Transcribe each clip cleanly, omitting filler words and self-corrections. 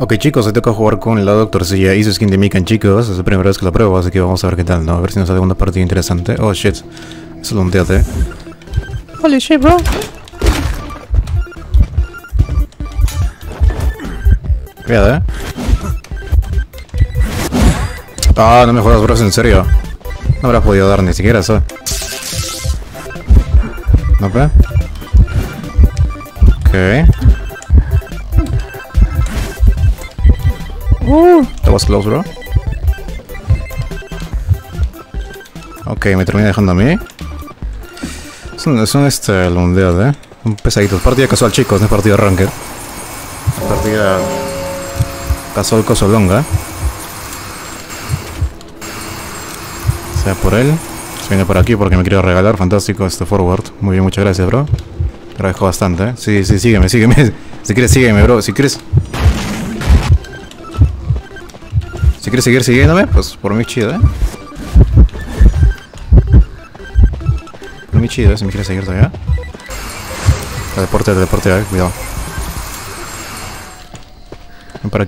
Ok, chicos, se toca jugar con la Doctor Silla y su skin de Mikan, chicos. Es la primera vez que la pruebo, así que vamos a ver qué tal, ¿no? A ver si nos sale una partida interesante. Oh shit, eso lo hundeate. Holy shit, bro. Cuidado, eh. Ah, no me jodas, bro, en serio. No habrás podido dar ni siquiera eso. ¿No ve? Ok. That was close, bro. Ok, me termina dejando a mí. Son el mundial, un pesadito. Partida casual, chicos, no es partida ranked. Partida casual, cosolonga. Por él, se viene por aquí porque me quiero regalar. Fantástico este forward. Muy bien, muchas gracias, bro. Te agradezco bastante, ¿eh? Sí, sí, sígueme. Si quieres, sígueme, bro. Si quieres seguir siguiéndome, pues por mí chido, ¿eh? Por mí chido, ¿eh? Si me quieres seguir todavía. Teleporte, cuidado. Ven por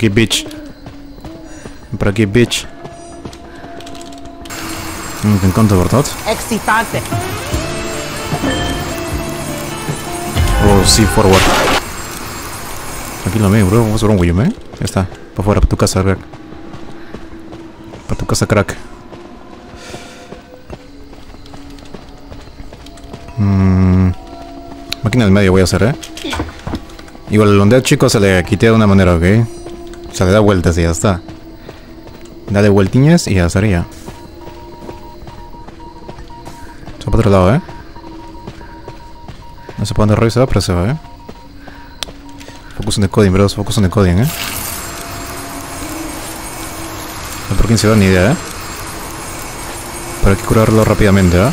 aquí, bitch. Me encanta, ¿verdad? Excitante. Oh, sí, forward. Tranquilo, bro. Vamos a ver un güey, ¿eh? Ya está. Para fuera, para tu casa, crack. Máquina del medio voy a hacer, ¿eh? Igual el ondeo, chicos, se le quité de una manera, ¿ok? Se le da vueltas y ya está. Dale vueltiñas y ya estaría. Para otro lado, ¿eh? No sé para dónde Roy se va, pero se va, ¿eh? Focus on the coding, bro. Focus on the coding, ¿eh? No por quién se va, ni idea, ¿eh? Pero hay que curarlo rápidamente, ¿eh?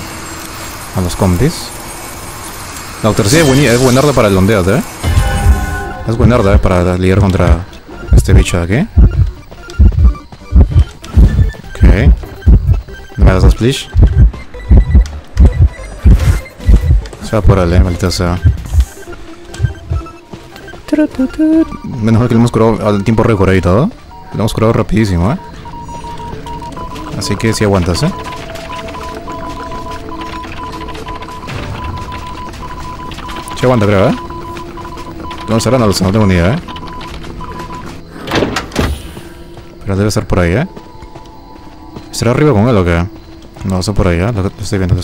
A los compis. La tercera es buenarda para el ondeate, ¿eh? Es buenarda, ¿eh? Para lidiar contra este bicho de aquí. Ok. No me das a splish. Se va por Ale, maldita sea. Menos mal que lo hemos curado al tiempo récord ahí todo. Lo hemos curado rapidísimo, ¿eh? Así que si aguantas, ¿eh? Si aguanta, creo, ¿eh? No será, no tengo ni idea, ¿eh? Pero debe estar por ahí, ¿eh? ¿Estará arriba con él o qué? No, está por ahí, ¿eh? Lo estoy viendo,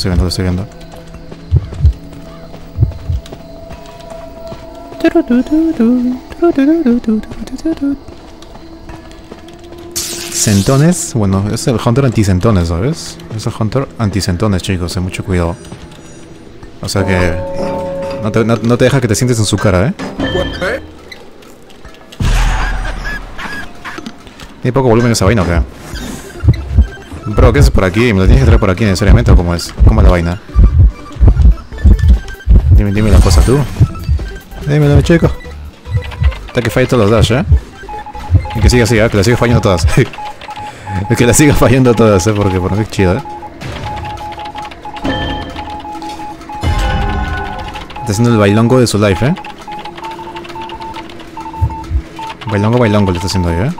Centones, bueno, es el Hunter anti-centones, ¿sabes? Es el Hunter anti-centones, chicos, ten mucho cuidado. O sea que no te deja que te sientes en su cara, ¿eh? Tiene poco volumen esa vaina, ¿o qué? Bro, ¿qué haces por aquí? ¿Me lo tienes que traer por aquí necesariamente o cómo es? ¿Cómo es la vaina? Dime la cosa tú. Dímelo, chico. Hasta que falle todas las dash, ¿eh? Y que siga así, ¿eh? Que la siga fallando todas. ¿Eh? Porque por mí es chido, ¿eh? Está haciendo el bailongo de su life, ¿eh? Bailongo le está haciendo ahí, ¿eh?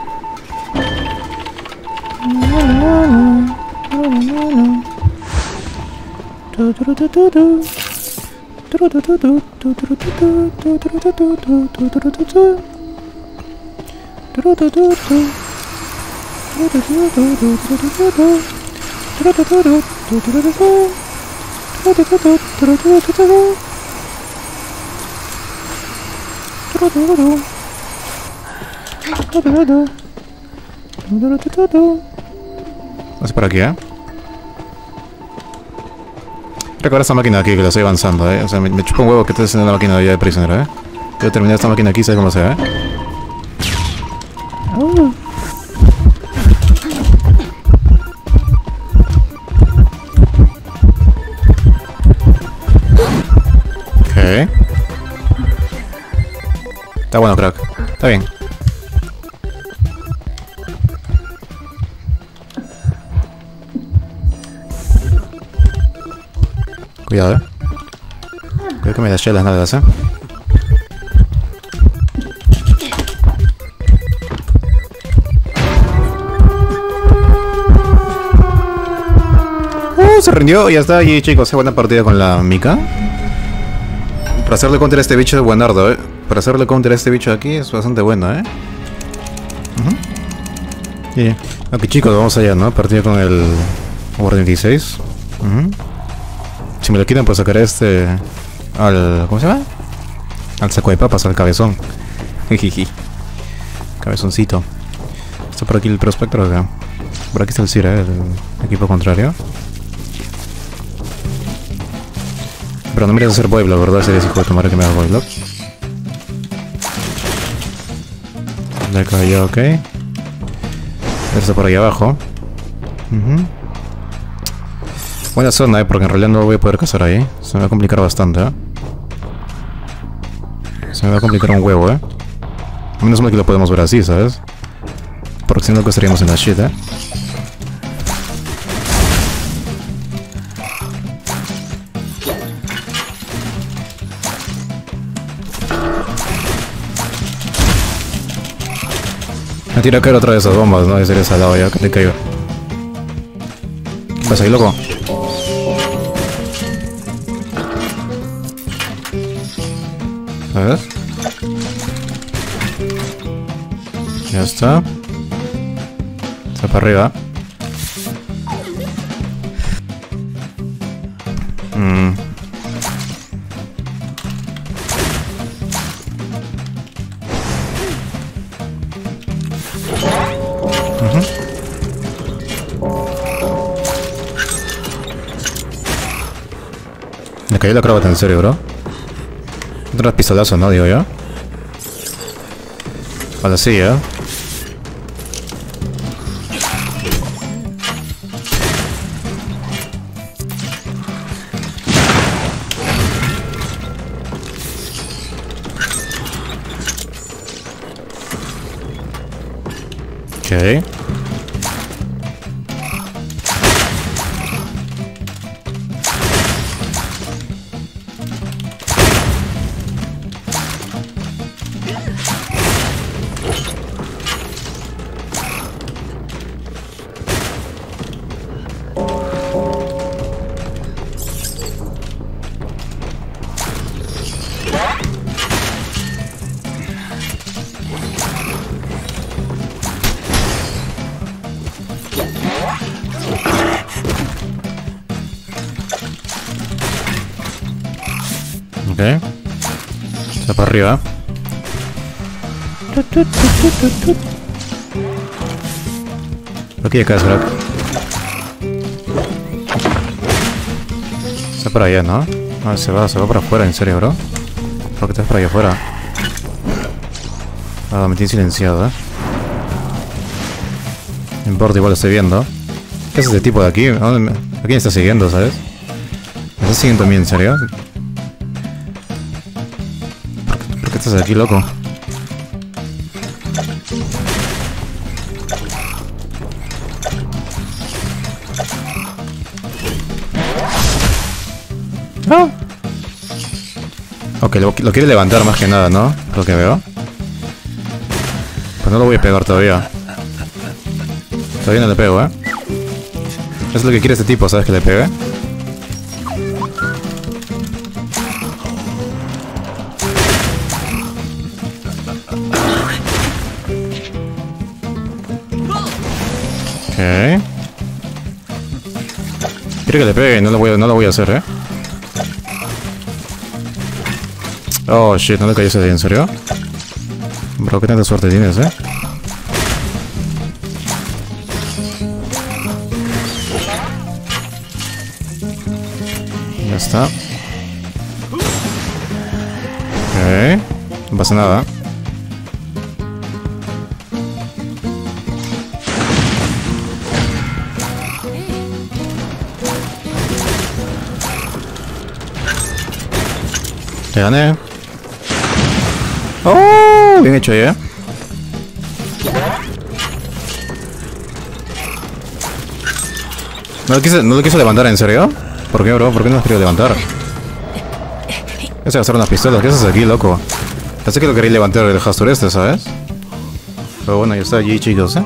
Vas para aquí, ¿eh? Recuerda esta máquina de aquí que la estoy avanzando, ¿eh? O sea, me chupa un huevo que esté haciendo la máquina de prisionero, ¿eh? Quiero terminar esta máquina aquí, ¿sabes cómo se ve? Ok. Está bueno, crack. Está bien. Cuidado, eh. Creo que me daché las nalgas, eh. Se rindió y ya está. Y chicos, buena partida con la Mikan. Para hacerle counter a este bicho es buenardo, eh. Para hacerle counter a este bicho de aquí es bastante bueno, eh. Uh-huh. Yeah. Ok, chicos, vamos allá, ¿no? Partida con el Warden 16. Uh-huh. Si me lo quitan, pues sacaré este... al... ¿cómo se llama? Al saco de papas, al cabezón. Cabezoncito. Está por aquí el prospector acá. Por aquí está el Sira, el equipo contrario. Pero no me irías a hacer boyblock, ¿verdad? Sería ese hijo de tomar que me haga boyblock. Le cayó, ok. Está por ahí abajo. Uh-huh. Buena zona, porque en realidad no voy a poder cazar ahí. Se me va a complicar bastante, eh. Se me va a complicar un huevo, eh. A menos mal que lo podemos ver así, ¿sabes? Porque si no, estaríamos en la shit, eh. Me tira a caer otra de esas bombas, ¿no? Y sería salado ya, que te caigo. ¿Qué pasa ahí, loco? A ver. Ya está. Está para arriba. Me cayó la acróbata, en serio, bro. Otras pistolazos, ¿no? Digo yo. Ahora sí, ¿eh? Ok. Okay. Está para arriba. Aquí acá será. Está para allá, ¿no? Ah, se va para afuera, en serio, bro. ¿Por qué estás para allá afuera? Ah, me tiene silenciado, eh. No importa, igual lo estoy viendo. ¿Qué es este tipo de aquí? ¿A quién está siguiendo, sabes? ¿Me está siguiendo a mí, en serio? Estás aquí, loco. Ah. Ok, lo quiere levantar más que nada, ¿no? Lo que veo. Pues no lo voy a pegar todavía. Todavía no le pego, ¿eh? Eso es lo que quiere este tipo, ¿sabes? Que le pegue. Okay. Quiero que le pegue, no lo voy a hacer, eh. Oh shit, no le cayó ese día, ¿en serio? Bro, qué tanta suerte tienes, eh. Ya está. Ok, no pasa nada. Te gané. ¡Oh! Bien hecho ahí, eh. No lo quiso levantar, ¿en serio? ¿Por qué, bro? ¿Por qué no has querido levantar? Ya se gastaron las pistolas. ¿Qué haces aquí, loco? Pensé que lo quería levantar el Hastur este, ¿sabes? Pero bueno, ya está allí, chicos, ¿eh?